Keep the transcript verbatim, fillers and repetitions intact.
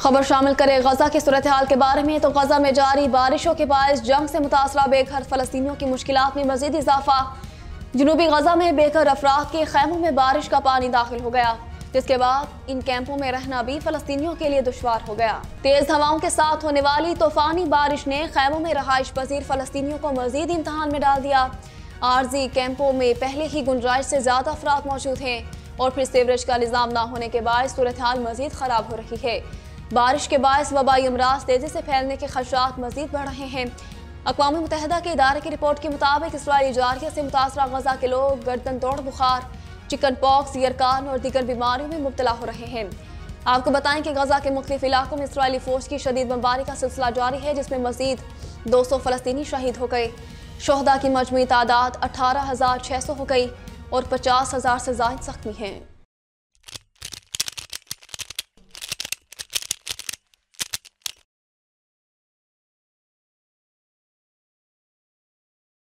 खबर शामिल करें गजा की सूरत हाल के बारे में तो गजा में जारी बारिशों के बायस जंग से मुतासरा बेघर फलस्तीनियों की मुश्किलात में मजीद इजाफा। जनूबी गजा में बेघर अफराद के खैमों में बारिश का पानी दाखिल हो गया, जिसके बाद इन कैंपों में रहना भी फलस्तीनियों के लिए दुश्वार हो गया। तेज हवाओं के साथ होने वाली तूफानी बारिश ने खैमों में रहाइश पजीर फलस्तीनियों को मजीद इम्तहान में डाल दिया। आर्जी कैंपों में पहले ही गुंजाइश से ज्यादा अफराद मौजूद हैं और फिर सीवरेज का निज़ाम ना होने के बायस सूरत हाल मजीद खराब हो रही है। बारिश के बायस वबाई अमराज तेजी से फैलने के खदशात मजीद बढ़ रहे हैं। अक़वाम मुत्तहिदा के इदारे की रिपोर्ट के मुताबिक इसराइली जारिया से मुतासरा गजा के लोग गर्दन तोड़ बुखार, चिकन पॉक्स, यरकान और दीगर बीमारियों में मुब्तला हो रहे हैं। आपको बताएं कि गजा के मुख्तलिफ इलाकों में इसराइली फौज की शदीद बमबारी का सिलसिला जारी है, जिसमें मजीद दो सौ फलस्तीनी शहीद हो गए। शोहदा की मजमू तादाद अठारह हज़ार छः सौ हो गई और पचास हज़ार से ज़ायद जख्मी हैं।